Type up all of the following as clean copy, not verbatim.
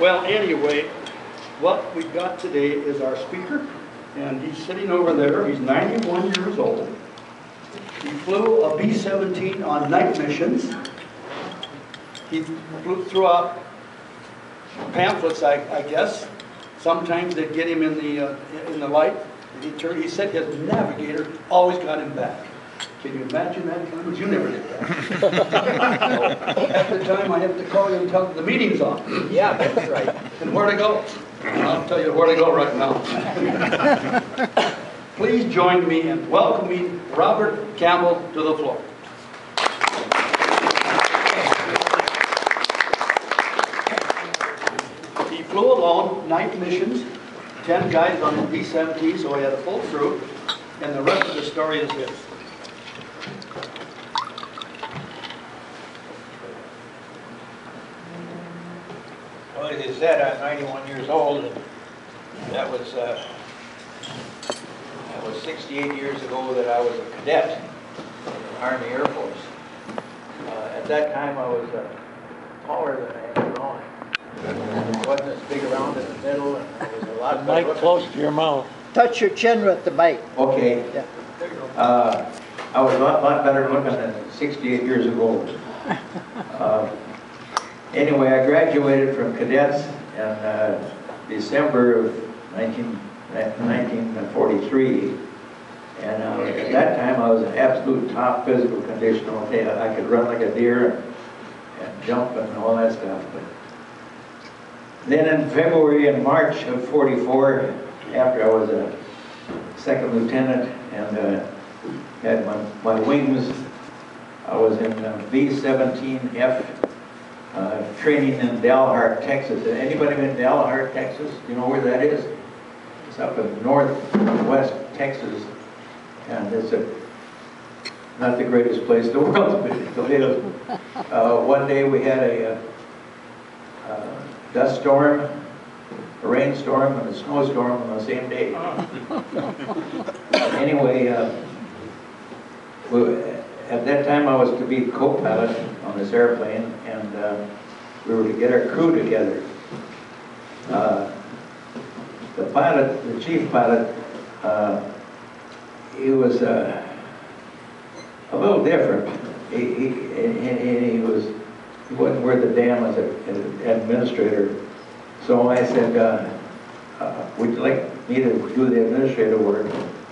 Well, anyway, what we've got today is our speaker, and he's sitting over there. He's 91 years old. He flew a B-17 on night missions. He threw out pamphlets, I guess. Sometimes they'd get him in the light. And he said his navigator always got him back. Can you imagine that? You never did that. At the time, I have to call you and tell them the meeting's on. Yeah, that's right. And where to go? I'll tell you where to go right now. Please join me in welcoming Robert Campbell to the floor. He flew alone, night missions, 10 guys on the B-17, so he had a full crew, and the rest of the story is his. Well, as I said, I'm 91 years old, and that was 68 years ago that I was a cadet in the Army Air Force. At that time, I was taller than I am now. I wasn't as big around in the middle, and I was a lot better. Mic close to your mouth. Touch your chin with the mic. Okay. Yeah. I was a lot better looking than 68 years ago. Anyway, I graduated from cadets in December of 1943, and at that time I was in absolute top physical condition. Okay, I could run like a deer and jump and all that stuff. But then in February and March of '44, after I was a second lieutenant and had my wings, I was in B-17F. Training in Dalhart, Texas. Has anybody been to Dalhart, Texas? You know where that is? It's up in northwest Texas, and it's not the greatest place in the world to live. One day we had a dust storm, a rainstorm, and a snowstorm on the same day. Anyway, at that time I was to be co-pilot on this airplane, and we were to get our crew together. The pilot, the chief pilot, he was a little different. He wasn't worth a damn as an administrator. So I said, would you like me to do the administrative work?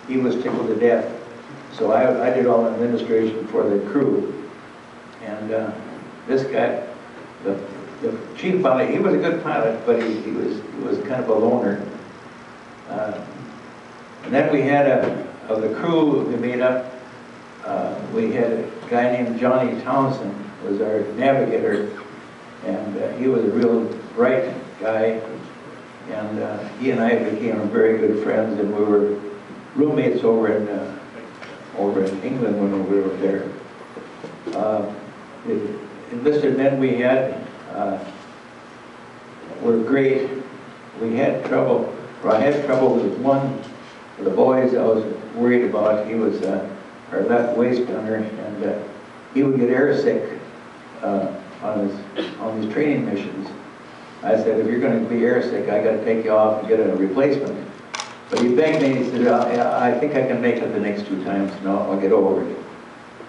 He was tickled to death. So I did all the administration for the crew, and this guy, the chief pilot, he was a good pilot, but he was kind of a loner. And then we had of the crew we made up, we had a guy named Johnny Townsend was our navigator, and he was a real bright guy, and he and I became very good friends, and we were roommates over in England when we were there. The enlisted men we had were great. We had trouble, or I had trouble with one of the boys I was worried about. He was our left waist gunner, and he would get airsick on his training missions. I said, if you're going to be airsick, I got to take you off and get a replacement. But he begged me, he said, I think I can make it the next two times, no, I'll get over it.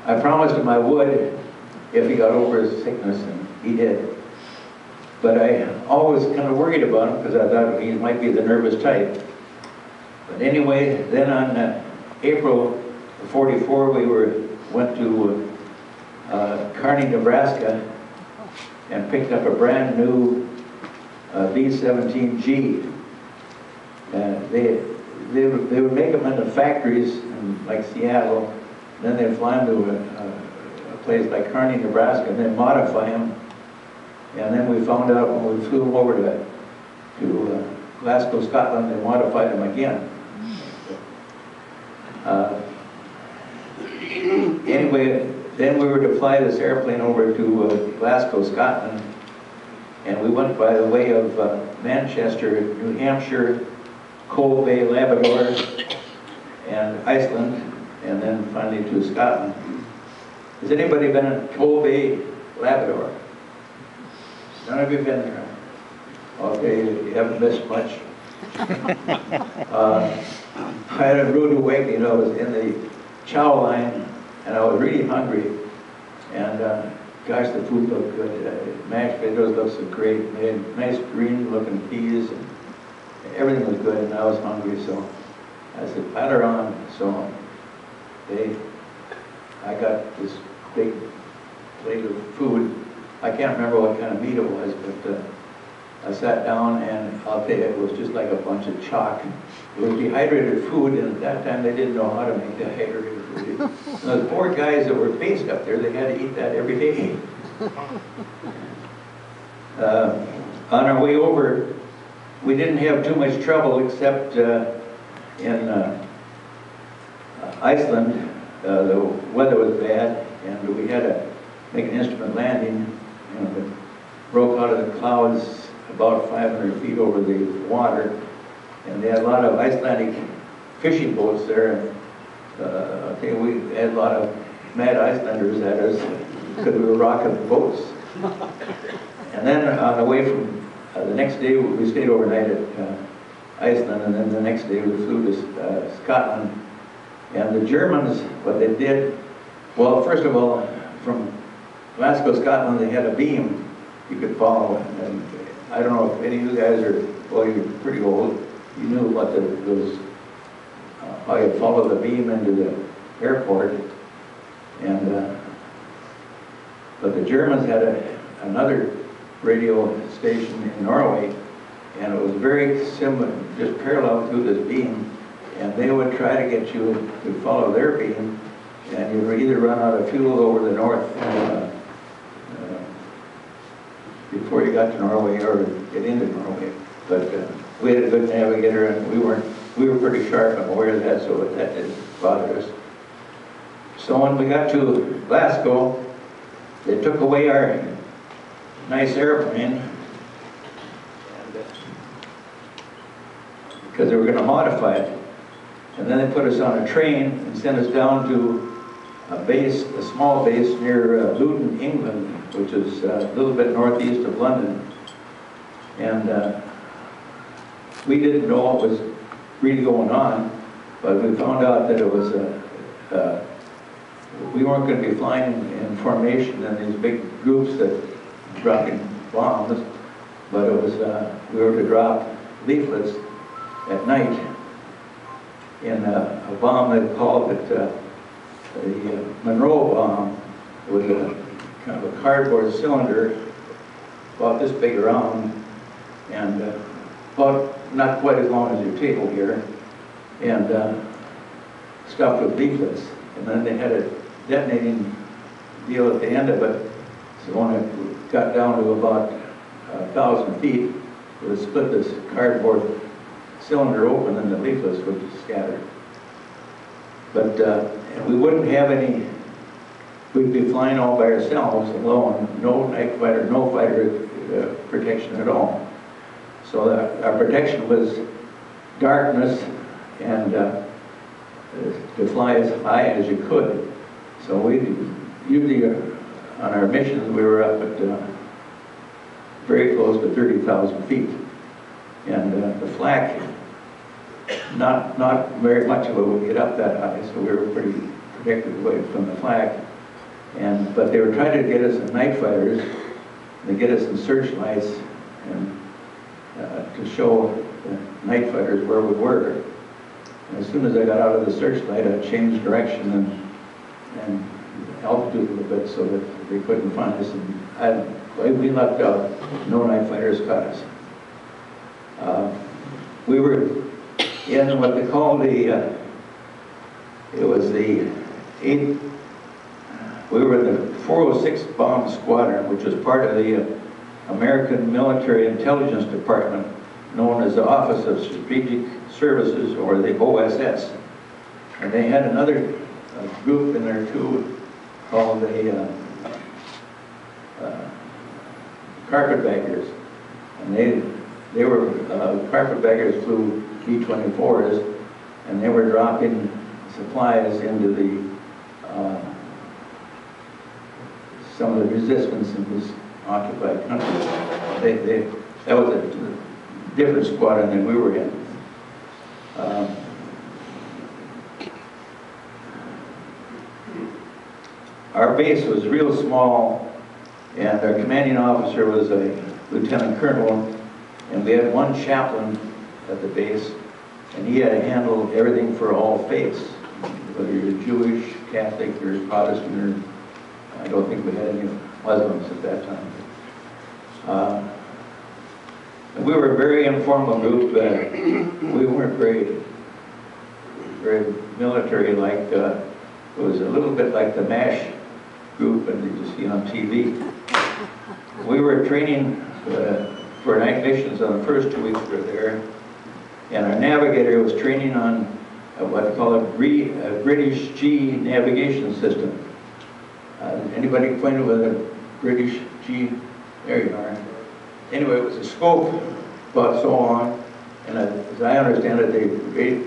I promised him I would if he got over his sickness, and he did. But I always kind of worried about him because I thought he might be the nervous type. But anyway, then on April of '44, we went to Kearney, Nebraska, and picked up a brand new B-17G. They would make them in the factories in, like Seattle, and then they'd fly them to a place like Kearney, Nebraska, and then modify them. And then we found out when we flew them over to Glasgow, Scotland, they modified them again. Anyway, then we were to fly this airplane over to Glasgow, Scotland, and we went by the way of Manchester, New Hampshire, Cold Bay, Labrador, and Iceland, and then finally to Scotland. Has anybody been in Cold Bay, Labrador? None of you been there. Okay, you haven't missed much. I had a rude awakening. I was in the chow line, and I was really hungry. And gosh, the food looked good. Mashed potatoes looked so great. They had nice green-looking peas, and everything was good. And I was hungry, so I said, "Patter on." So I got this big plate of food. I can't remember what kind of meat it was, but I sat down, and I'll tell you, it was just like a bunch of chalk. It was dehydrated food, and at that time they didn't know how to make dehydrated food. And those poor guys that were based up there, they had to eat that every day. On our way over, we didn't have too much trouble, except in Iceland. The weather was bad, and we had to make an instrument landing, you know, that broke out of the clouds about 500 feet over the water. And they had a lot of Icelandic fishing boats there. And okay, we had a lot of mad Icelanders at us because we were rocking the boats. And then on the way from the next day, we stayed overnight at Iceland, and then the next day we flew to Scotland. And the Germans, what they did, well, first of all, from Glasgow, Scotland, they had a beam you could follow. And I don't know if any of you guys are, well, you're pretty old. You knew what those, how you follow the beam into the airport. And, but the Germans had another radio station in Norway, and it was very similar, just parallel to this beam. And they would try to get you to follow their beam, and you would either run out of fuel over the north before you got to Norway or get into Norway. But we had a good navigator, and we were pretty sharp and aware of that, so that didn't bother us. So when we got to Glasgow, they took away our nice airplane, and, because they were going to modify it. And then they put us on a train and sent us down to a base, a small base near Luton, England, which is a little bit northeast of London. And we didn't know what was really going on, but we found out that it was we weren't going to be flying in formation in these big groups that dropping bombs, but it was we were to drop leaflets at night in a bomb they called it the Monroe Bomb. It was a kind of a cardboard cylinder, about this big around, and about not quite as long as your table here, and stuffed with leaflets. And then they had a detonating deal at the end of it. So when it got down to about 1,000 feet, it would split this cardboard cylinder open, and the leaflets would scatter. But we wouldn't have any, we'd be flying all by ourselves, alone, no night fighter, no fighter protection at all. So our protection was darkness and to fly as high as you could. So we usually on our missions we were up at very close to 30,000 feet. And the flak, not very much of it would get up that high, so we were pretty protected away from the flak. And but they were trying to get us in night fighters, they get us in searchlights, and to show the night fighters where we were. And as soon as I got out of the searchlight, I changed direction and altitude a little bit so that they couldn't find us. And we lucked out; no night fighters caught us. We were in what they call the, it was the 8th, we were the 406th Bomb Squadron, which was part of the American Military Intelligence Department, known as the Office of Strategic Services, or the OSS. And they had another group in there too, called the Carpetbaggers. And they were, Carpetbaggers flew B-24s, and they were dropping supplies into the, some of the resistance in these occupied countries. That was a different squadron than we were in. Our base was real small, and our commanding officer was a lieutenant colonel, and we had one chaplain at the base, and he had to handle everything for all faiths, whether you're Jewish, Catholic, or Protestant, or I don't think we had any Muslims at that time. We were a very informal group, but we weren't very military like. It was a little bit like the MASH group that you see on TV. We were training for night missions on the first 2 weeks we were there, and our navigator was training on what I call a British G navigation system. Anybody acquainted with a British G? There you are. Anyway, it was a scope, but so on, and as I understand it, they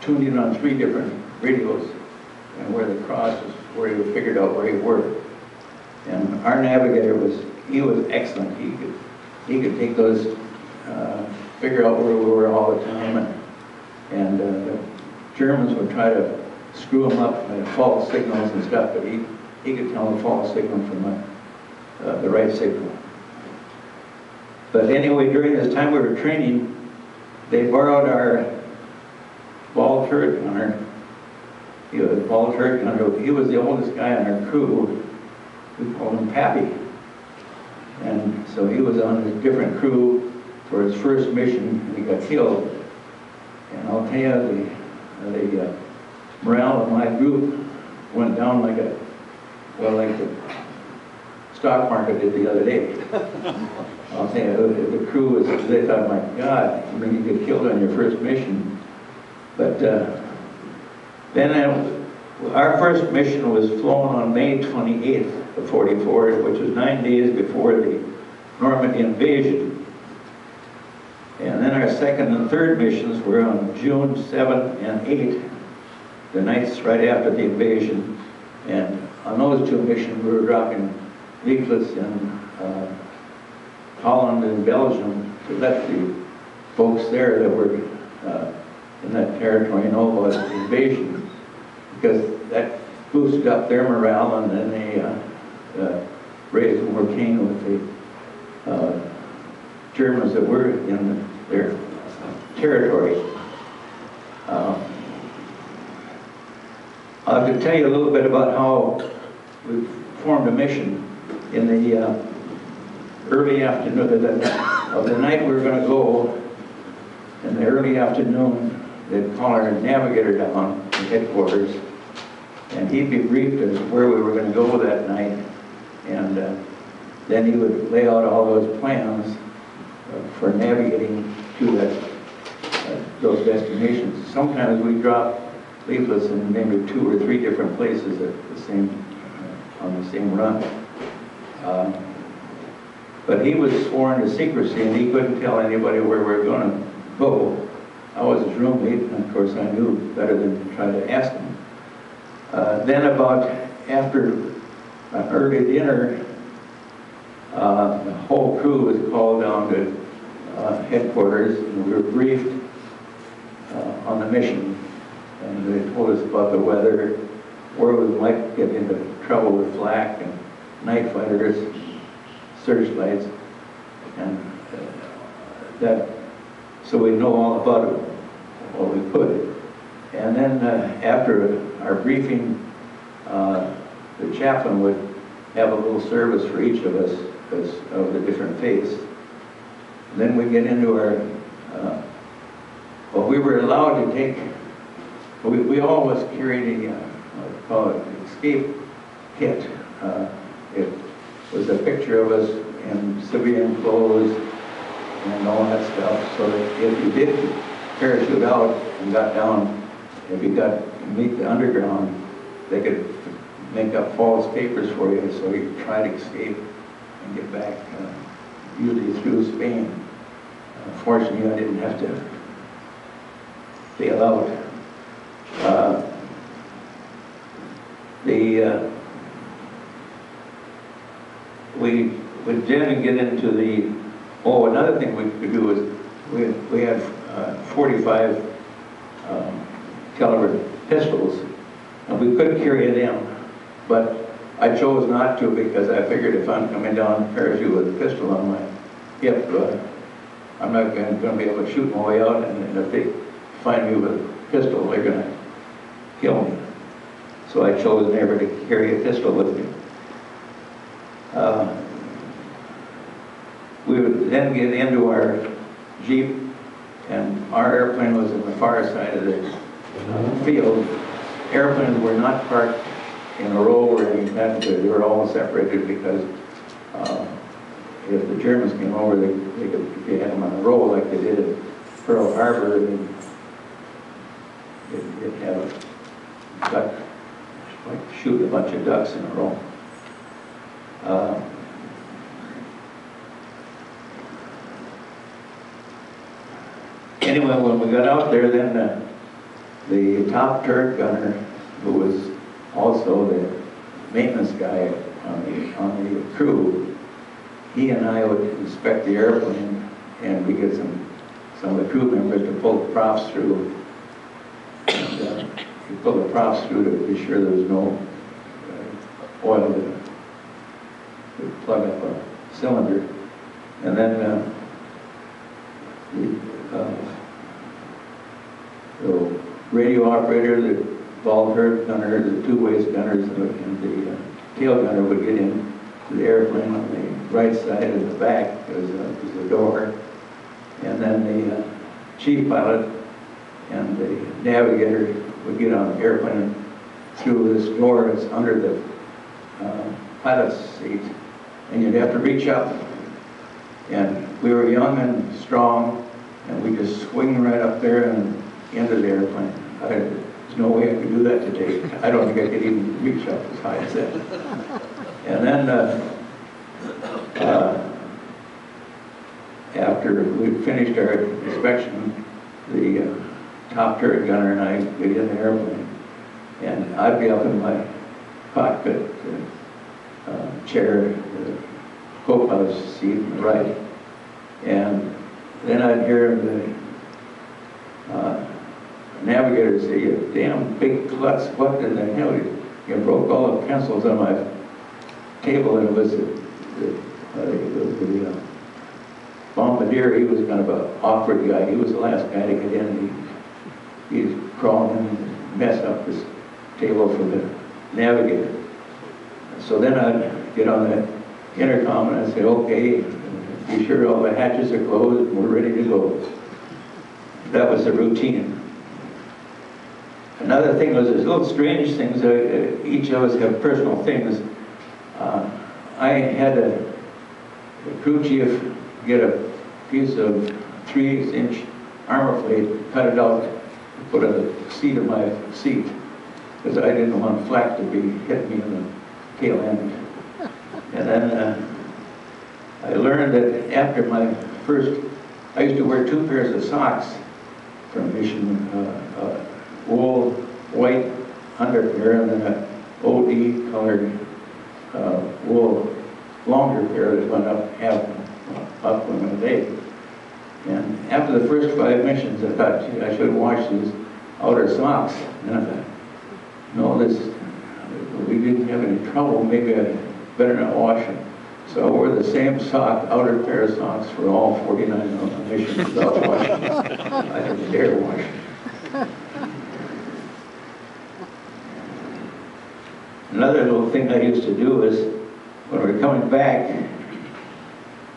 tuned in on 3 different radios, and where the cross was, where you figured out where you were. And our navigator was excellent. He could take those, figure out where we were all the time, and the Germans would try to screw him up by false signals and stuff, but he could tell the false signal from the right signal. But anyway, during this time we were training, they borrowed our ball turret gunner. He was a ball turret gunner. He was the oldest guy on our crew. We called him Pappy. And so he was on a different crew for his first mission, and he got killed. And I'll tell you, the morale of my group went down like like the stock market did the other day. I'll tell you, the crew was, they thought, my God, I mean, you get killed on your first mission. But our first mission was flown on May 28th of 44, which was 9 days before the Normandy invasion. And then our second and third missions were on June 7th and 8th, the nights right after the invasion. And on those 2 missions, we were dropping leaflets in Holland and Belgium to let the folks there that were in that territory know about the invasion, because that boosted up their morale, and then they raised a hurricane with the Germans that were in their territory. I'll have to tell you a little bit about how we formed a mission in the early afternoon of the night we were going to go. In the early afternoon, they'd call our navigator down to headquarters, and he'd be briefed as to where we were going to go that night, and then he would lay out all those plans for navigating to those destinations. Sometimes we dropped leaflets in maybe 2 or 3 different places at the same on the same run. But he was sworn to secrecy, and he couldn't tell anybody where we were going to go. I was his roommate, and of course I knew better than to try to ask him. Then about after an early dinner, the whole crew was called down to headquarters, and we were briefed on the mission, and they told us about the weather, where we would like to get into trouble with flak and night fighters, searchlights, and that, so we know all about it, what we could. And then after our briefing, the chaplain would have a little service for each of us of the different faiths. And then we get into our, well, we were allowed to take, we always carried a, I call it an escape kit. It was a picture of us in civilian clothes and all that stuff, so that if you did parachute out and got down, if you got to meet the underground, they could make up false papers for you, so you could try to escape and get back, usually through Spain. Fortunately, I didn't have to bail out. We But then get into the, oh, another thing we could do is we had 45 caliber pistols, and we could carry them, but I chose not to because I figured if I'm coming down the parachute with a pistol on my hip, I'm not going to be able to shoot my way out, and if they find me with a pistol, they're going to kill me. So I chose never to carry a pistol with me. We would then get into our Jeep, and our airplane was on the far side of the field. Airplanes were not parked in a row where we met. They were all separated because if the Germans came over, they had them on a row like they did at Pearl Harbor, and they'd have a duck, like shoot a bunch of ducks in a row. Anyway, when we got out there, then the top turret gunner, who was also the maintenance guy on the crew, he and I would inspect the airplane, and we get some of the crew members to pull the props through. And we pull the props through to be sure there was no oil to plug up a cylinder. And then the radio operator, the ball turret gunner, the two-waist gunners, and the tail gunner would get in to the airplane on the right side of the back, there's a door, and then the chief pilot and the navigator would get on the airplane through this door that's under the pilot's seat, and you'd have to reach up. And we were young and strong, and we just swing right up there and into the airplane. There's no way I could do that today. I don't think I could even reach up as high as that. And then after we finished our inspection, the top turret gunner and I get in the airplane, and I'd be up in my cockpit chair, the co-pilot's seat on the right, and then I'd hear the navigator say, "You damn big klutz, what in the hell? You broke all the pencils on my table," and it was the bombardier. He was kind of an awkward guy. He was the last guy to get in, and he's crawling in and mess up this table for the navigator. So then I'd get on the intercom and I'd say, "Okay, be sure all the hatches are closed and we're ready to go." That was the routine. Another thing was there's little strange things. Each of us have personal things. I had a crew chief get a piece of 3/8" armor plate, cut it out, and put it on the seat of my seat, because I didn't want flak to be hitting me in the tail end. And then I learned that after my first, I used to wear two pairs of socks for a mission, wool, white underpair, and then an OD colored wool longer pair that went up half one a day. And after the first 5 missions, I thought, gee, I should wash these outer socks. And I thought, no, we didn't have any trouble. Maybe I better not wash them. So I wore the same sock, outer pair of socks, for all 49 of the missions without washing. I didn't dare wash them. Another little thing I used to do is, when we were coming back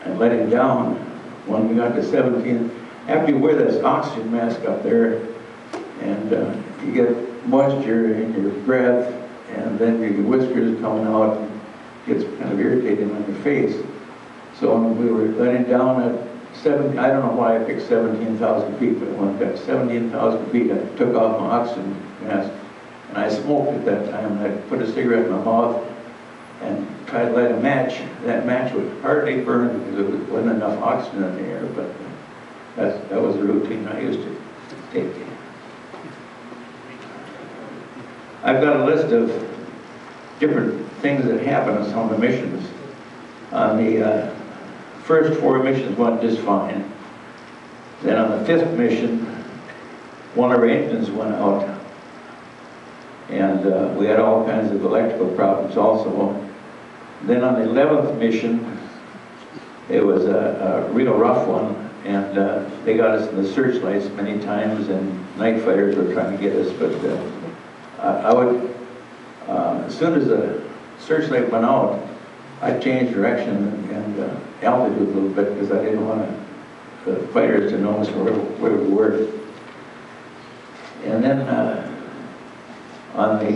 and letting down, when we got to 17th, after you wear this oxygen mask up there, and you get moisture in your breath, and then your whiskers coming out, gets kind of irritating on your face. So when we were letting down at 17, I don't know why I picked 17,000 feet, but when I got 17,000 feet, I took off my oxygen mask, and I smoked at that time. I put a cigarette in my mouth and tried to light a match. That match would hardly burn because there wasn't enough oxygen in the air, but that was the routine I used to take. I've got a list of different things that happen on some of the missions. On the first four missions, one just fine. Then on the fifth mission, one of our engines went out. And we had all kinds of electrical problems also. Then on the 11th mission, it was a real rough one, and they got us in the searchlights many times, and night fighters were trying to get us, but I would, as soon as the searchlight went out, I changed direction and altitude a little bit, because I didn't want the fighters to know us where we were. And then on the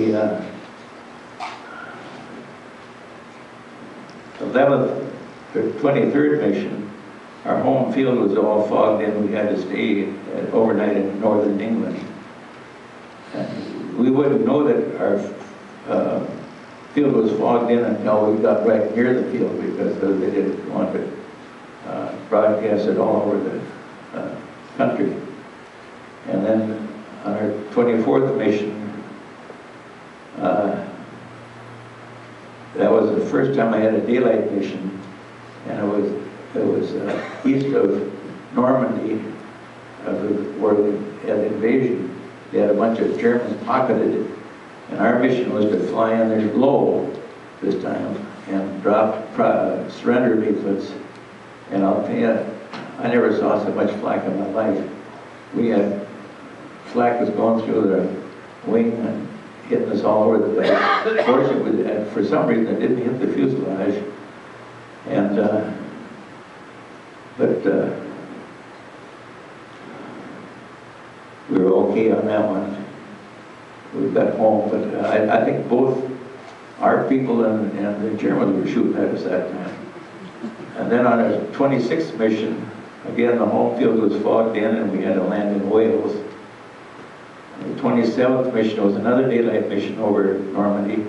11th, the 23rd mission, our home field was all fogged in. We had to stay overnight in northern England. And we wouldn't know that our field was fogged in until we got right near the field, because they didn't want to broadcast it all over the country. And then on our 24th mission, that was the first time I had a daylight mission. And it was east of Normandy, where they had the invasion. They had a bunch of Germans pocketed, and our mission was to fly in there low this time and drop surrender leaflets. And I'll tell you, I never saw so much flak in my life. We had flak was going through the wing and hitting us all over the place. Fortunately, for some reason, it didn't hit the fuselage. And, but we were okay on that one. We got home, but I think both our people and the Germans were shooting at us that time. And then on our 26th mission, again, the home field was fogged in and we had to land in Wales. And the 27th mission was another daylight mission over Normandy,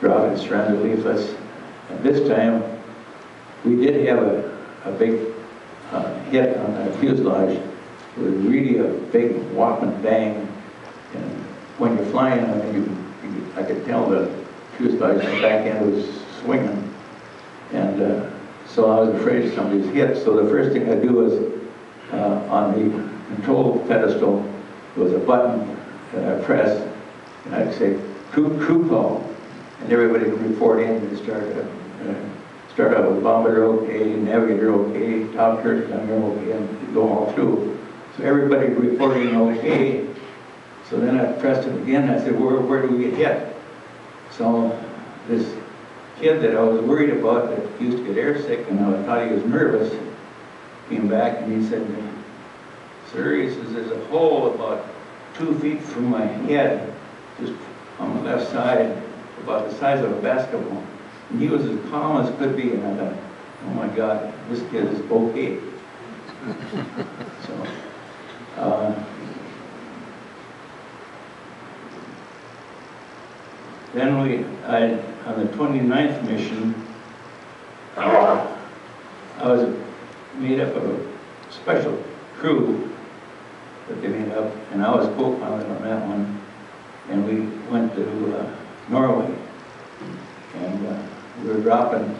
dropping surrender leaflets. And this time, we did have a big hit on the fuselage. It was really a big whop and bang. And when you're flying, I mean, I could tell the fuselage on the back end was swinging. And so I was afraid somebody's hit. So the first thing I do was on the control pedestal, there was a button that I pressed, and I'd say, crew call. And everybody would report in and start out with bombardier okay, navigator okay, top turret gunner okay, and go all through. So everybody reporting okay. So then I pressed him again. I said, where do we get hit? So this kid that I was worried about that used to get airsick and I thought he was nervous came back and he said, sir, he says, there's a hole about 2 feet from my head, just on the left side, about the size of a basketball. And he was as calm as could be, and I thought, oh my God, this kid is okay. So, then on the 29th mission, I was made up of a special crew that they made up, and I was co-pilot on that one, and we went to Norway, and we were dropping,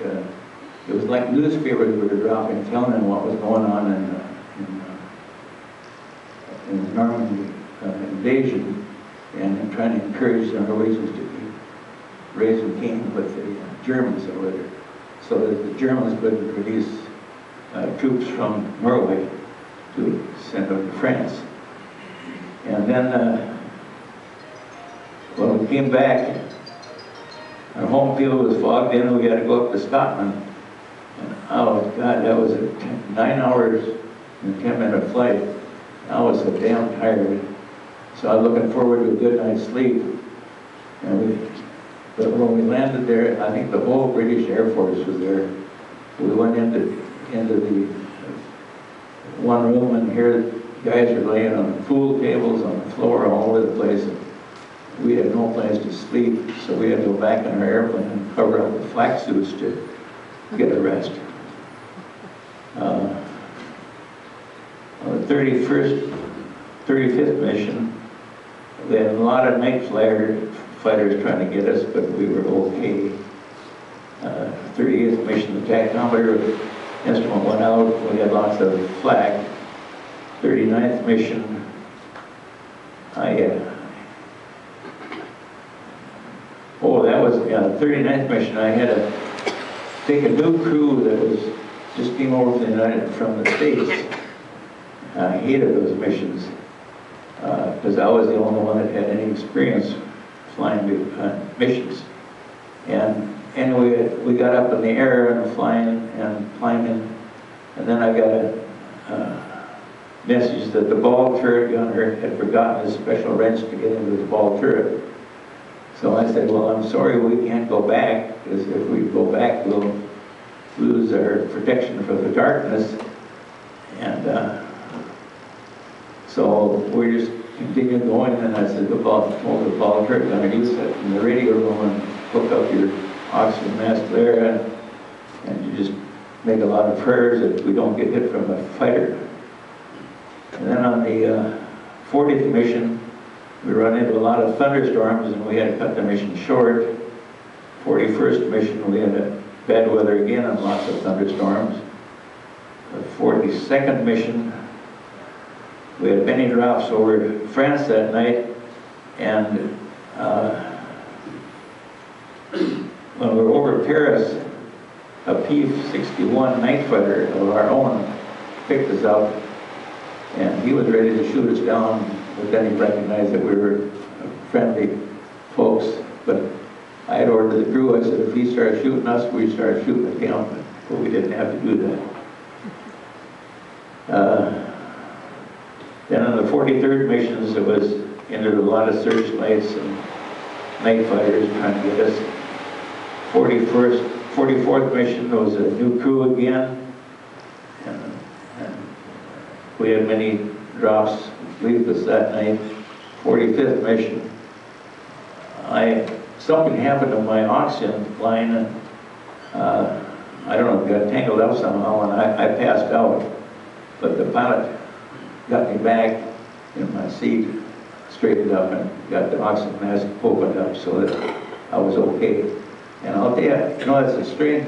it was like newspapers we were dropping, telling them what was going on in the Normandy invasion, and trying to encourage the Norwegians to raise a cane with the Germans over there, so that the Germans would release troops from Norway to send them to France. And then when we came back, our home field was fogged in and we had to go up to Scotland. And oh God, that was a 9 hours and 10-minute flight. And I was so damn tired. So I was looking forward to a good night's sleep. And but when we landed there, I think the whole British Air Force was there. We went into the one room, and here guys are laying on pool tables, on the floor, all over the place. We had no place to sleep, so we had to go back on our airplane and cover up with flak suits to get a rest. On the 35th mission, we had a lot of night fighters trying to get us, but we were okay. 38th mission, the tachometer instrument went out, we had lots of flack. 39th mission, on the 39th mission, I had to take a new crew that just came over from the States. I hated those missions because I was the only one that had any experience flying missions. And anyway, we got up in the air and climbing, and then I got a message that the ball turret gunner had forgotten his special wrench to get into the ball turret. So I said, well, I'm sorry we can't go back, because if we go back, we'll lose our protection for the darkness. And so we just continued going, and I said, told the ball turret gunner, you sit in the radio room and hook up your oxygen mask there, and you just make a lot of prayers that we don't get hit from a fighter. And then on the 40th mission, we run into a lot of thunderstorms, and we had to cut the mission short. 41st mission, we had bad weather again and lots of thunderstorms. The 42nd mission, we had many drops over France that night, and when we were over Paris, a P-61 night fighter of our own picked us up, and he was ready to shoot us down, but then he recognized that we were friendly folks. But I had ordered the crew, I said, if he starts shooting us, we start shooting at him, but we didn't have to do that. Then on the 43rd missions, it was entered a lot of searchlights and night fighters trying to get us. 44th mission was a new crew again, and we had many drops leave us that night. 45th mission, something happened to my oxygen line, and I don't know, got tangled up somehow, and I passed out. But the pilot got me back in my seat, straightened up, and got the oxygen mask opened up so that I was okay. And I'll tell you, that's a strange,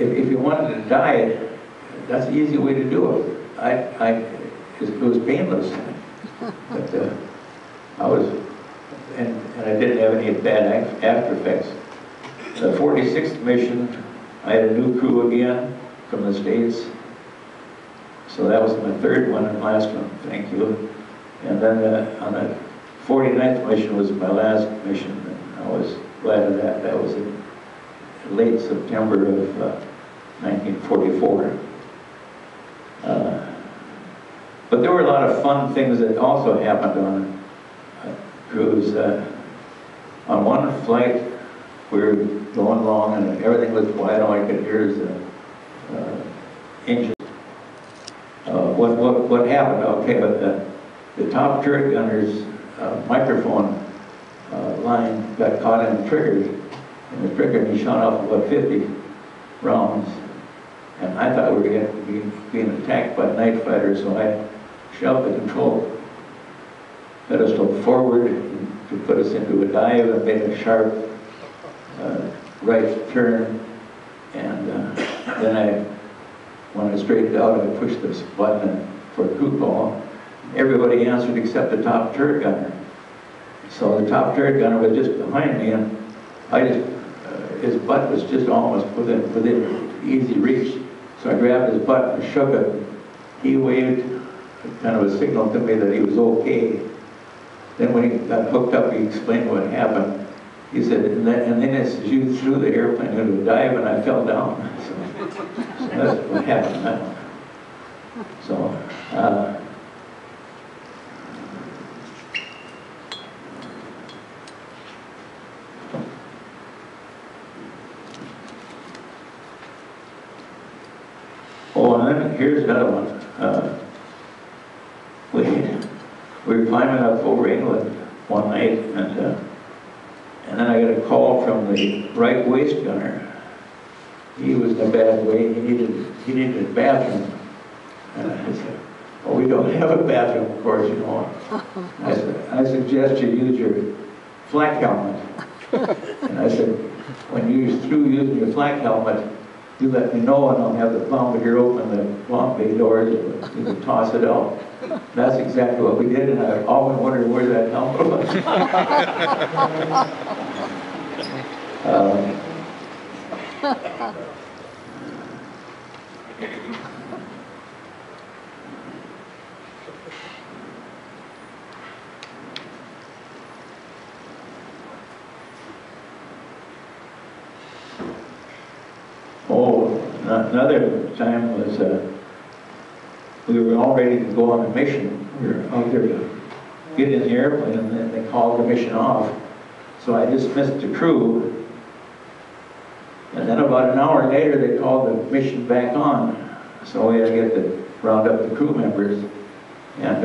if you wanted to die, that's the easy way to do it. It was painless, but and I didn't have any bad after effects. The 46th mission, I had a new crew again from the States, so that was my third one and last one, thank you. And then on the 49th mission was my last mission, and I was glad of that. That was in late September of 1944. But there were a lot of fun things that also happened on a cruise. On one flight, we were going along and everything was quiet. All I could hear is the engine. What happened? Okay, but the top turret gunner's microphone line got caught in the trigger. And the trigger, he shot off about 50 rounds. And I thought we were being attacked by night fighters, so I shoved the control pedestal forward to put us into a dive, and made a sharp right turn, and then when I straightened out, I pushed this button for a coup call. Everybody answered except the top turret gunner. So the top turret gunner was just behind me, and his butt was just almost within easy reach. So I grabbed his butt and shook it. He waved kind of a signal to me that he was okay. Then when he got hooked up, he explained what happened. He said, and then as you threw the airplane into a dive, and I fell down. So that's what happened. So here's another one. We were climbing up over England one night, and then I got a call from the right waist gunner. He was in a bad way. He needed a bathroom. And I said, "Oh, we don't have a bathroom, of course, you know." I said, "I suggest you use your flak helmet." And I said, when you're through using your flak helmet, you let me know and I'll have the bombardier open the bomb bay doors and you can toss it out. That's exactly what we did, and I always wondered where that helmet was. Another time was we were all ready to go on a mission. We were out there to get in the airplane, and then they called the mission off. So I dismissed the crew, and then about an hour later they called the mission back on. So we had to get the round up the crew members, and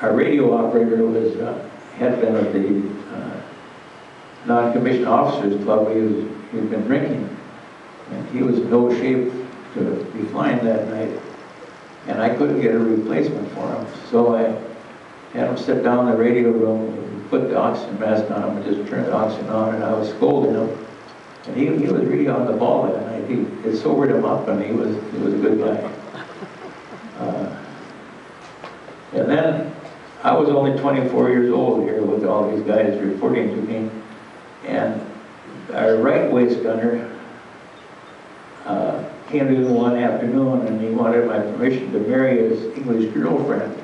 our radio operator was had been at the non-commissioned officers club. He'd been drinking, and he was in no shape to be flying that night, and I couldn't get a replacement for him. So I had him sit down in the radio room, and put the oxygen mask on him, and just turned the oxygen on, and I was scolding him. And he was really on the ball that night. It sobered him up, and he was a good guy. And then I was only 24 years old here with all these guys reporting to me, and our right waist gunner came to me one afternoon, and he wanted my permission to marry his English girlfriend.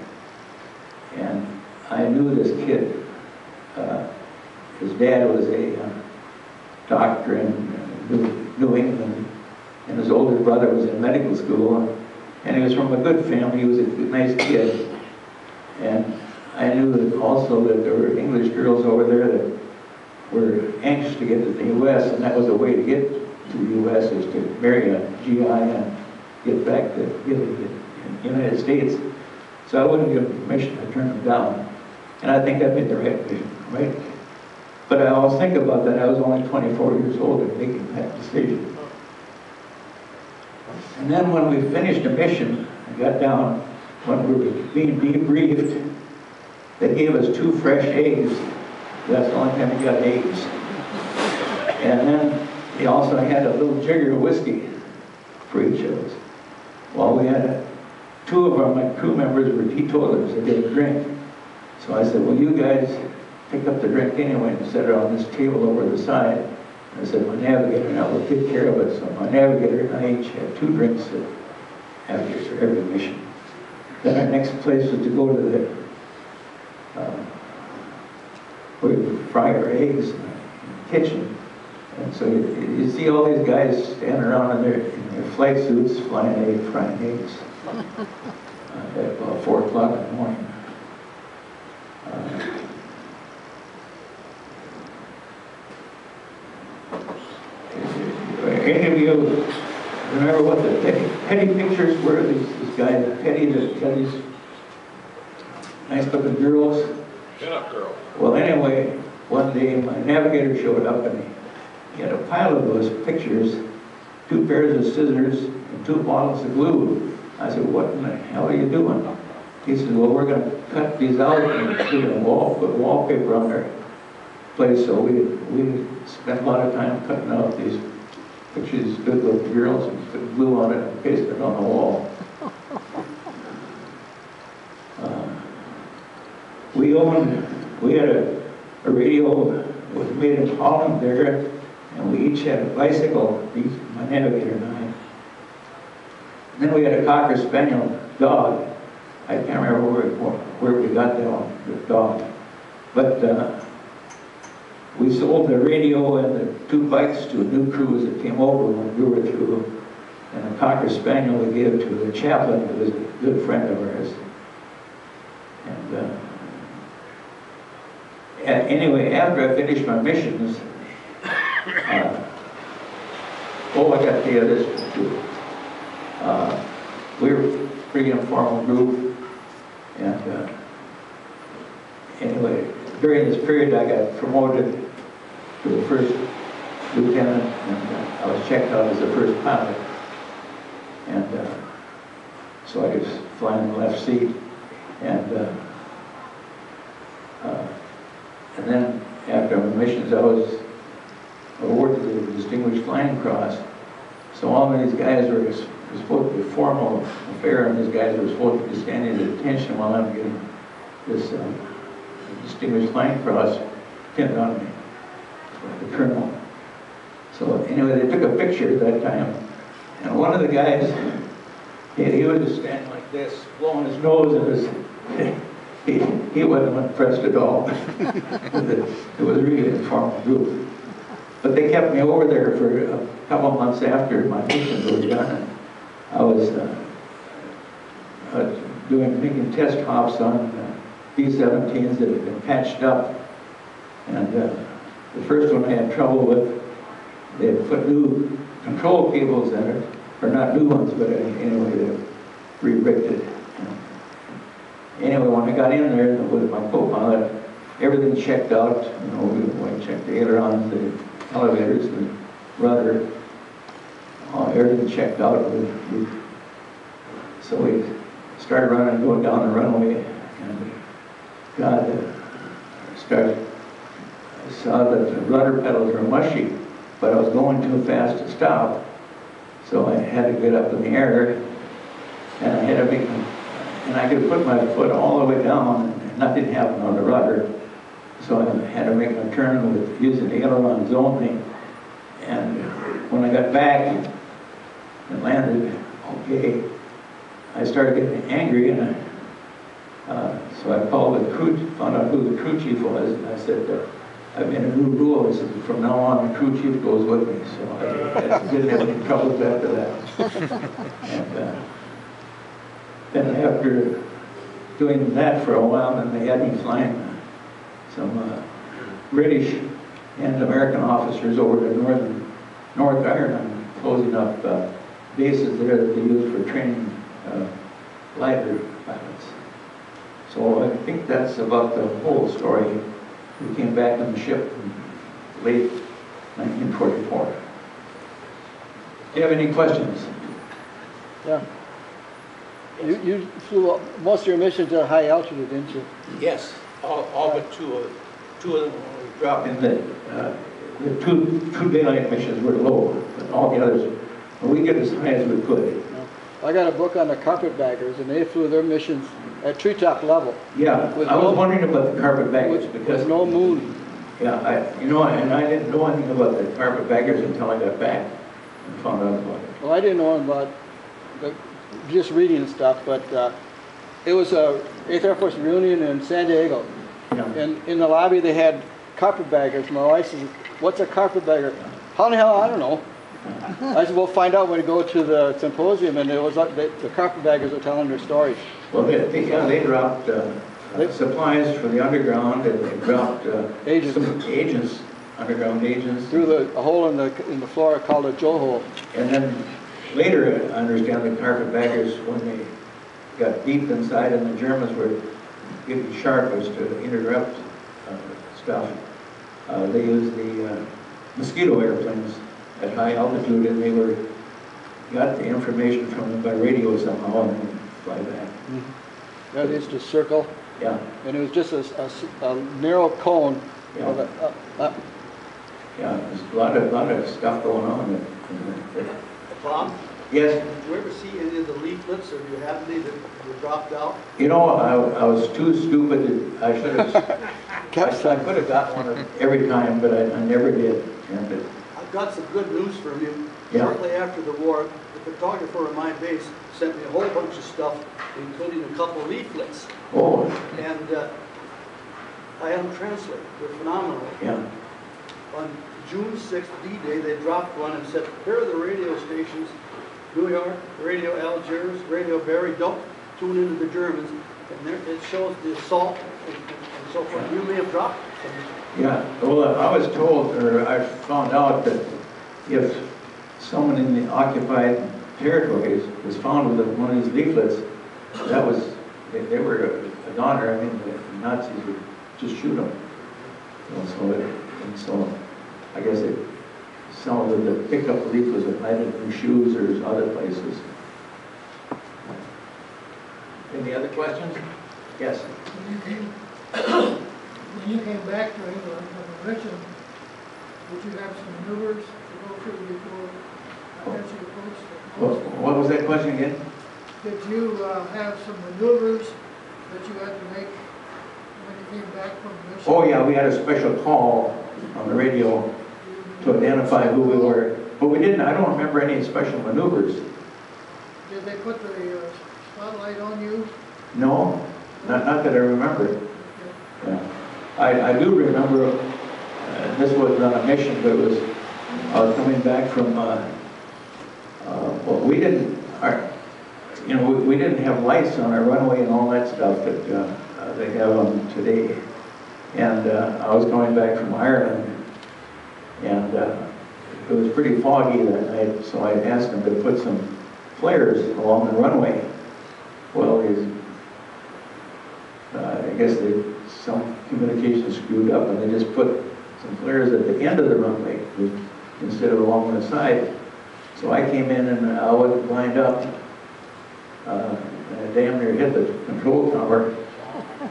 And I knew this kid. His dad was a doctor in New England, and his older brother was in medical school, and he was from a good family. He was a nice kid. And I knew that also that there were English girls over there that were anxious to get to the U.S., and that was a way to get to the U.S. is to marry a GI and get back to the United States. So I wouldn't give him permission. I turned him down. And I think I made the right decision, right? But I always think about that. I was only 24 years old in making that decision. And then when we finished the mission, I got down, when we were being debriefed, they gave us 2 fresh eggs. That's the only time we got eggs. And then he also had a little jigger of whiskey for each of us. Well, we had two of my crew members were teetotalers. They didn't drink. So I said, well, you guys pick up the drink anyway and set it on this table over the side. And I said, my navigator and I will take care of it. So my navigator and I each had 2 drinks after every mission. Then our next place was to go to the where we would fry our eggs in the kitchen. And so you see all these guys standing around in their flight suits, flying eggs, frying eggs, at about 4 o'clock in the morning. Any of you remember what the petty pictures were? This guy, the petty, these nice-looking girls. Get up, girl. Well, anyway, one day my navigator showed up, and he had a pile of those pictures, 2 pairs of scissors and 2 bottles of glue. I said, what in the hell are you doing? He said, well, we're going to cut these out and put wallpaper on our place. So we spent a lot of time cutting out these pictures, good little girls, and put glue on it and pasted it on the wall. We had a radio that was made in Holland there, and we each had a bicycle, my navigator and I. And then we had a Cocker Spaniel dog. I can't remember where we got that dog. But we sold the radio and the 2 bikes to a new crew that came over when we were through. And the Cocker Spaniel we gave to the chaplain, who was a good friend of ours. And anyway, after I finished my missions, I got to tell you this too. We were a pretty informal group, and anyway, during this period I got promoted to the first lieutenant, and I was checked out as the first pilot, and so I could fly in the left seat, and then after my missions I was awarded to the Distinguished Flying Cross. So all of these guys were supposed to be a formal affair, and these guys were supposed to be standing at attention while I'm getting this Distinguished Flying Cross pinned on me, the colonel. So anyway, they took a picture at that time, and one of the guys, he was just standing like this, blowing his nose at his, he wasn't impressed at all. It was really an informal group. But they kept me over there for a couple of months after my mission was done. I was making test hops on B-17s that had been patched up. And the first one I had trouble with, they had put new control cables in it, or not new ones, but anyway, they re-rigged it. Anyway, when I got in there with my co-pilot, everything checked out. You know, we checked the ailerons, the elevators, the rudder. Everything checked out. So we started running, going down the runway, and God, I saw that the rudder pedals were mushy, but I was going too fast to stop, so I had to get up in the air, and I had to make. And I could put my foot all the way down, and nothing happened on the rudder. So I had to make a turn with using ailerons only. And when I got back and landed, okay, I started getting angry, and so I called the crew, found out who the crew chief was, and I said, "I've made a new rule. I said, from now on, the crew chief goes with me." So I didn't have any troubles after that. And, then after doing that for a while, then they had me flying some British and American officers over to North Ireland, closing up bases there that they used for training lighter pilots. So I think that's about the whole story. We came back on the ship in late 1944. Do you have any questions? Yeah. You flew most of your missions at high altitude, didn't you? Yes, all but two of them were dropped in the two daylight missions were low, but all the others, we get as high as we could. I got a book on the Carpetbaggers, and they flew their missions at treetop level. Yeah, I was wondering about the Carpetbaggers because no moon. Yeah, and I didn't know anything about the Carpetbaggers until I got back and found out about it. Well, I didn't know about the. Just reading stuff, but it was a 8th Air Force reunion in San Diego, yeah. And in the lobby they had carpetbaggers. My wife says, "What's a carpetbagger?" Yeah. "How in the hell? I don't know." Yeah. I said, "We'll find out when we go to the symposium." And it was like the carpetbaggers were telling their stories. Well, they dropped supplies for the underground, and they dropped agents, underground agents, through a hole in the floor called a Joe hole, and then. Later, I understand the carpetbaggers, when they got deep inside and the Germans were getting sharp as to interrupt stuff, they used the mosquito airplanes at high altitude, and they got the information from them by radio somehow and then fly back. Mm-hmm. Yeah, they used to circle. Yeah. And it was just a narrow cone. Yeah. Yeah, there's a lot of stuff going on there. Bob? Yes? Did you ever see any of the leaflets, or do you have any that were dropped out? You know, I was too stupid. I should have. I could have got one every time, but I never did. And I've got some good news for you. Yeah. Shortly after the war, the photographer at my base sent me a whole bunch of stuff, including a couple leaflets. Oh. And I had them translated. They're phenomenal. Yeah. On June 6th, D-Day, they dropped one and said, "Here are the radio stations, New York, Radio Algiers, Radio Berry, don't tune into the Germans." And there, it shows the assault and so forth. You may have dropped something. Yeah, well, I was told, or I found out that if someone in the occupied territories was found with one of these leaflets, that was, they were an honor. I mean, the Nazis would just shoot them. And so I guess some of the pickup leaflets that might have been shoes or other places. Any other questions? Yes. When you came back to England from Richmond, Would you have some maneuvers to go through before I answer your question? What was that question again? Did you have some maneuvers that you had to make when you came back from the mission? Oh yeah, we had a special call on the radio to identify who we were. But we didn't, I don't remember any special maneuvers. Did they put the spotlight on you? No, not that I remember. Yeah. I do remember, this wasn't on a mission, but it was coming back from, well, we didn't, you know, we didn't have lights on our runway and all that stuff that they have on today. And I was going back from Ireland, and it was pretty foggy that night, so I asked them to put some flares along the runway. Well, these, I guess some communication screwed up, and they just put some flares at the end of the runway instead of along the side. So I came in and I wasn't lined up. And I damn near hit the control tower.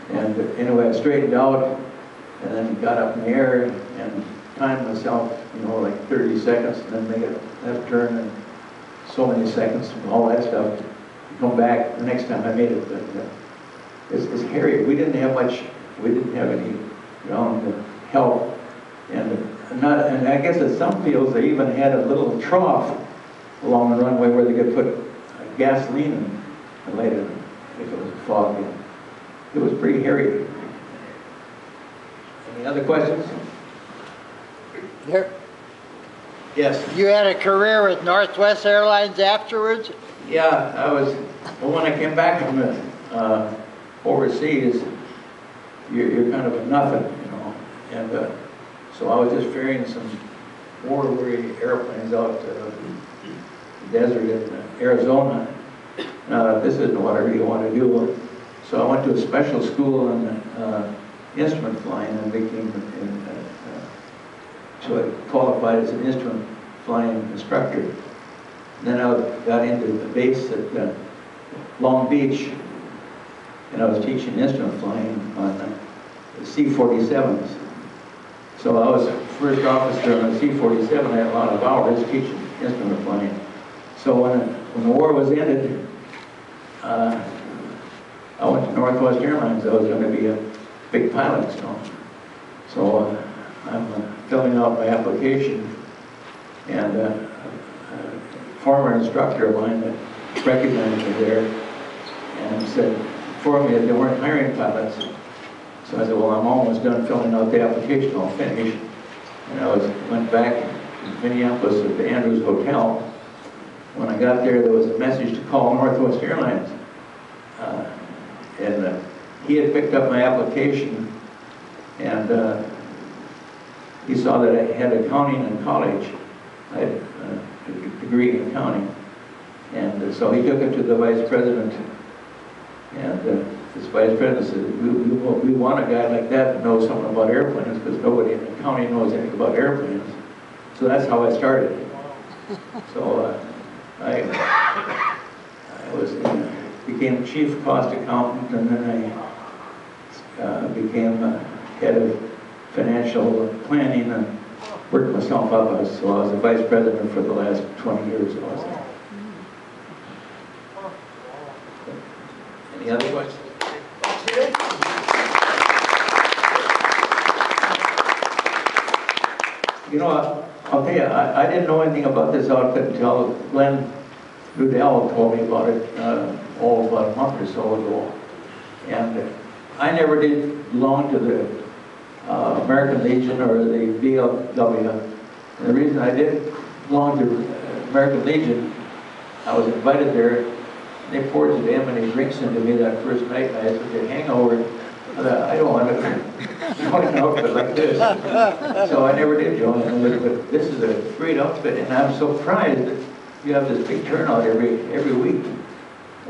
And anyway, I straightened out and then got up in the air and timed myself, you know, like 30 seconds, and then make a left turn and so many seconds and all that stuff. Come back the next time I made it. But it's hairy. We didn't have much. We didn't have any ground help, and I guess at some fields they even had a little trough along the runway where they could put gasoline in and light it if it was foggy. It was pretty hairy. Any other questions? There. Yes. You had a career with Northwest Airlines afterwards? Yeah, I was. Well, when I came back from the overseas, you're kind of a nothing, you know. And so I was just ferrying some war-weary airplanes out to the desert in Arizona. This isn't what I really want to do. So I went to a special school on instrument flying and became so I qualified as an instrument flying instructor. And then I got into the base at Long Beach, and I was teaching instrument flying on the C-47s. So I was first officer on the C-47. I had a lot of hours teaching instrument flying. So when the war was ended, I went to Northwest Airlines. I was going to be a big pilot, so I'm filling out my application, and a former instructor of mine that recognized me there and said, informed me that they weren't hiring pilots. So I said, well, I'm almost done filling out the application, I'll finish. And I went back to Minneapolis at the Andrews Hotel. When I got there, there was a message to call Northwest Airlines. And he had picked up my application, and he saw that I had accounting in college. I had a degree in accounting. And so he took it to the vice president. And this vice president said, we want a guy like that to know something about airplanes, because nobody in the county knows anything about airplanes. So that's how I started. So I was, became chief cost accountant, and then I became head of financial planning and worked myself up. So I was a vice president for the last 20 years. I was there. Any other questions? You know, I'll tell you, I didn't know anything about this outfit until Glenn Rudell told me about it about a month or so ago. And I never did belong to the American Legion or the BLW. And the reason I did belong to American Legion, I was invited there. They poured the damn many drinks into me that first night, and I had such a hangover. I don't want to join an outfit like this. So I never did join an outfit, but this is a great outfit, and I'm surprised that you have this big turnout every week.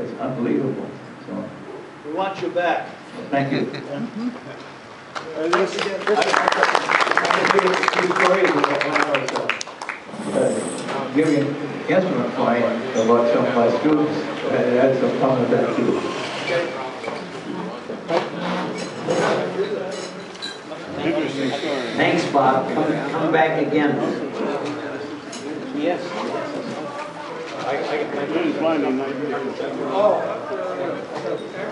It's unbelievable. So we want you back. Well, thank you. I giving instrument flying about some of my students. I had some fun with that too. Interesting story. Thanks, Bob. Come back again. Yes. I can fly.